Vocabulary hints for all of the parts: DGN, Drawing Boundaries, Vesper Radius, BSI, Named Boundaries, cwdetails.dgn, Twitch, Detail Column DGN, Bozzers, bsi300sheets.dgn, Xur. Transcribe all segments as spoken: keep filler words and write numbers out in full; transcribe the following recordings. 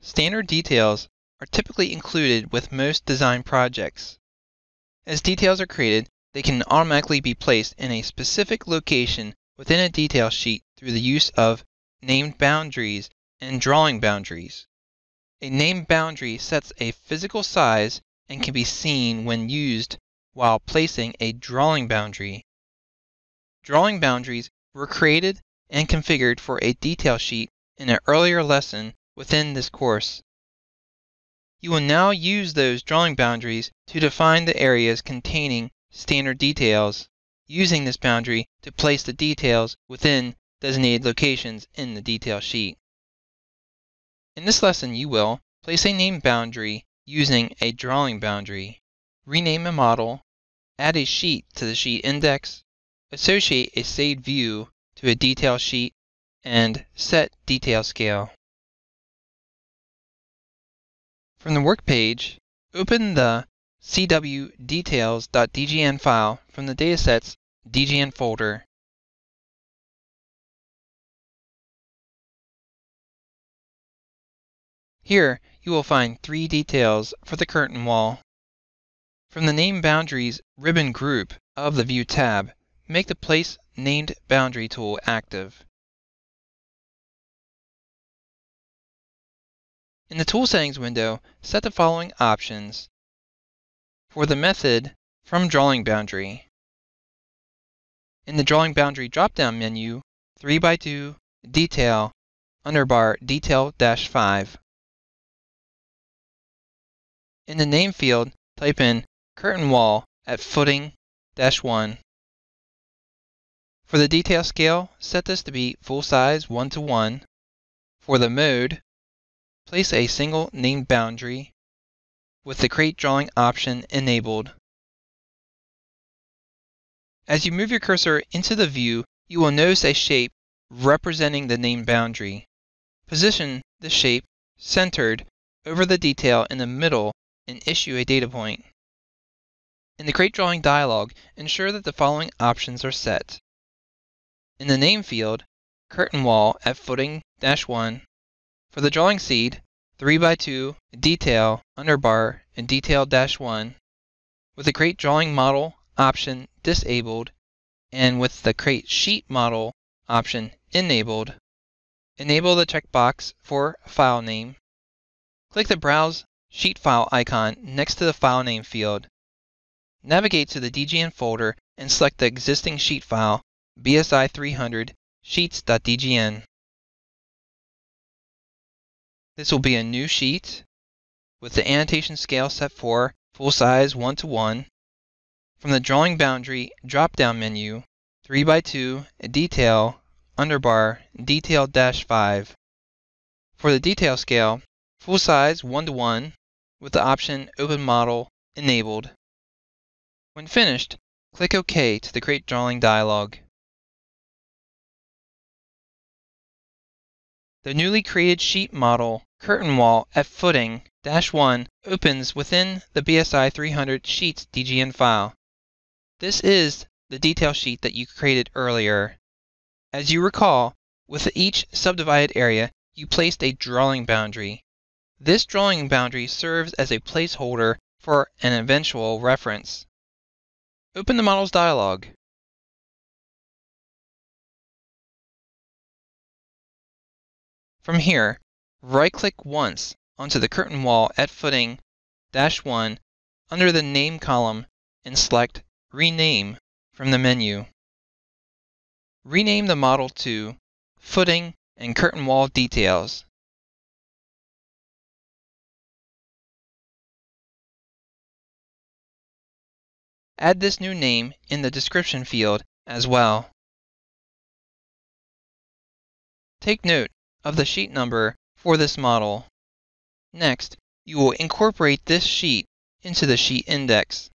Standard details are typically included with most design projects. As details are created, they can automatically be placed in a specific location within a detail sheet through the use of named boundaries and drawing boundaries. A named boundary sets a physical size and can be seen when used while placing a drawing boundary. Drawing boundaries were created and configured for a detail sheet in an earlier lesson within this course. You will now use those drawing boundaries to define the areas containing standard details, using this boundary to place the details within designated locations in the detail sheet. In this lesson, you will place a named boundary using a drawing boundary, rename a model, add a sheet to the sheet index, associate a saved view to a detail sheet, and set detail scale. From the work page, open the C W details dot D G N file from the datasets D G N folder. Here, you will find three details for the curtain wall. From the Name Boundaries ribbon group of the View tab, make the Place Named Boundary tool active. In the Tool Settings window, set the following options. For the method, from Drawing Boundary. In the Drawing Boundary drop-down menu, three by two, Detail, underbar Detail dash five. In the Name field, type in Curtain Wall at Footing dash one. For the Detail Scale, set this to be Full Size one to one. For the Mode, place a single named boundary with the Create Drawing option enabled. As you move your cursor into the view, you will notice a shape representing the named boundary. Position the shape centered over the detail in the middle and issue a data point. In the Create Drawing dialog, ensure that the following options are set. In the Name field, Curtain Wall at Footing dash one. For the drawing seed, three by two, Detail, underbar, and Detail dash one, with the Create Drawing Model option disabled, and with the Create Sheet Model option enabled, enable the checkbox for File Name. Click the Browse Sheet File icon next to the File Name field. Navigate to the D G N folder and select the existing sheet file, B S I three hundred sheets dot D G N. This will be a new sheet with the annotation scale set for full size one to one. From the drawing boundary drop-down menu, three by two, Detail, underbar, Detail dash five. For the detail scale, full size one to one with the option Open Model enabled. When finished, click OK to the Create Drawing dialog. The newly created sheet model Curtain Wall at Footing dash one opens within the B S I three hundred Sheets D G N file. This is the detail sheet that you created earlier. As you recall, with each subdivided area, you placed a drawing boundary. This drawing boundary serves as a placeholder for an eventual reference. Open the Models dialog. From here, right-click once onto the curtain wall at Footing dash one under the Name column and select Rename from the menu. Rename the model to Footing and Curtain Wall Details. Add this new name in the description field as well. Take note of the sheet number for this model. Next, you will incorporate this sheet into the sheet index.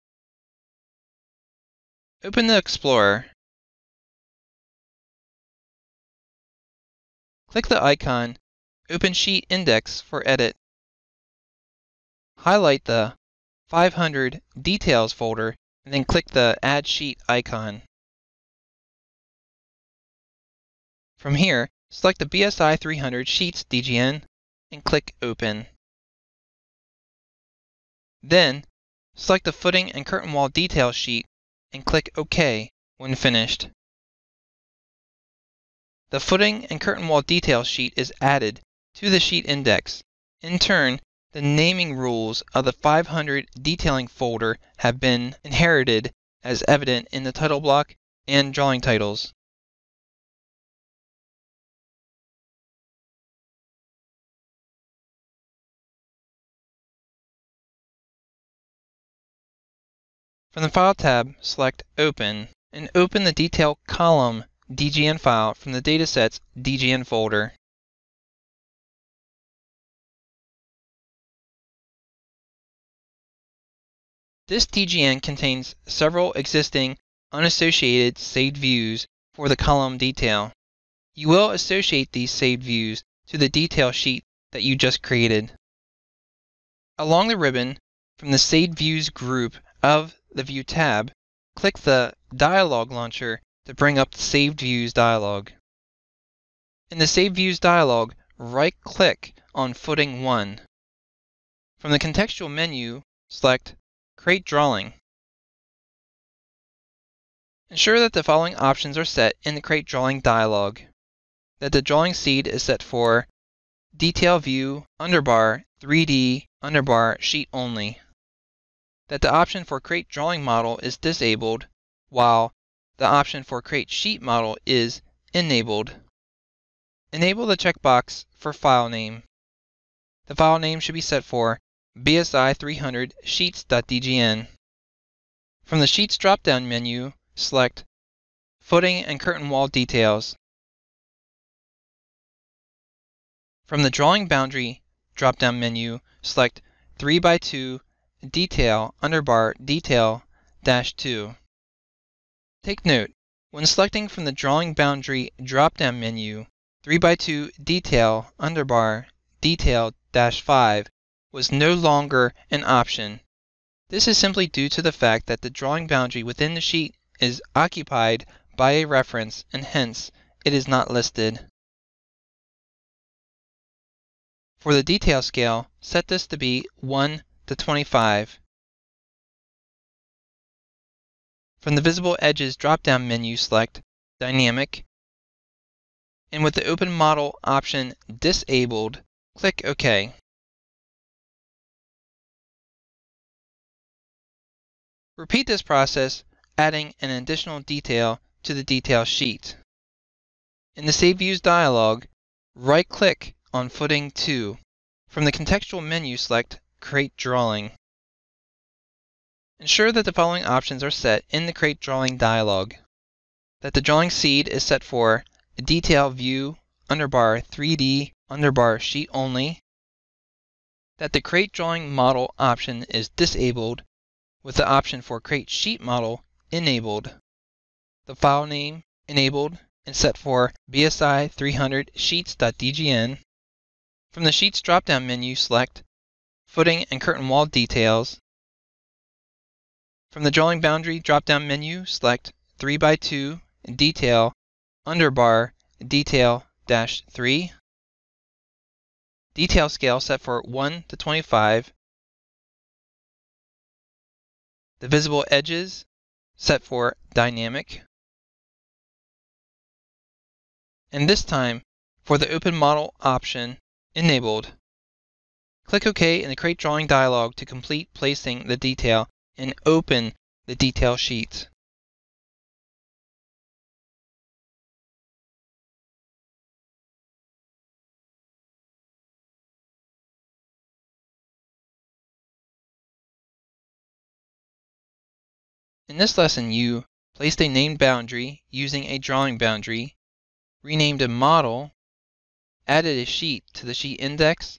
Open the Explorer. Click the icon Open Sheet Index for edit. Highlight the five hundred Details folder, and then click the Add Sheet icon. From here, select the B S I three hundred Sheets D G N and click Open. Then, select the Footing and Curtain Wall Detail sheet and click OK when finished. The Footing and Curtain Wall Detail sheet is added to the sheet index. In turn, the naming rules of the five hundred Detailing folder have been inherited as evident in the title block and drawing titles. From the File tab, select Open and open the Detail Column D G N file from the Datasets D G N folder. This D G N contains several existing unassociated saved views for the column detail. You will associate these saved views to the detail sheet that you just created. Along the ribbon, from the Saved Views group of the View tab, click the Dialog Launcher to bring up the Saved Views dialog. In the Saved Views dialog, right-click on Footing one. From the contextual menu, select Create Drawing. Ensure that the following options are set in the Create Drawing dialog: that the drawing seed is set for Detail View Underbar three D Underbar Sheet only, that the option for Create Drawing Model is disabled, while the option for Create Sheet Model is enabled. Enable the checkbox for File Name. The file name should be set for B S I three hundred sheets dot D G N. From the Sheets drop-down menu, select Footing and Curtain Wall Details. From the Drawing Boundary drop-down menu, select three by two Detail Underbar Detail dash two. Take note, when selecting from the Drawing Boundary drop-down menu, three by two Detail Underbar Detail dash five was no longer an option. This is simply due to the fact that the drawing boundary within the sheet is occupied by a reference and hence it is not listed. For the detail scale, set this to be one to twenty-five. From the Visible Edges drop-down menu, select Dynamic, and with the Open Model option disabled, click OK. Repeat this process, adding an additional detail to the detail sheet. In the Save Views dialog, right-click on Footing two. From the contextual menu, select Create Drawing. Ensure that the following options are set in the Create Drawing dialog: that the drawing seed is set for Detail View Underbar three D Underbar Sheet only, that the Create Drawing Model option is disabled, with the option for Create Sheet Model enabled, the file name enabled and set for B S I three hundred sheets dot D G N. From the Sheets drop-down menu, select Footing and Curtain Wall Details. From the Drawing Boundary drop-down menu, select three by two Detail Underbar Detail dash three. Detail scale set for one to twenty-five. The Visible Edges set for Dynamic. And this time, for the Open Model option, enabled. Click OK in the Create Drawing dialog to complete placing the detail and open the detail sheet. In this lesson, you placed a named boundary using a drawing boundary, renamed a model, added a sheet to the sheet index,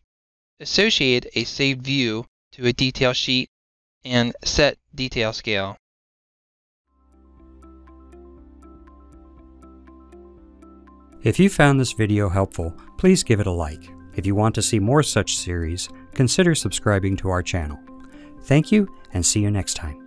associated a saved view to a detail sheet, and set detail scale. If you found this video helpful, please give it a like. If you want to see more such series, consider subscribing to our channel. Thank you, and see you next time.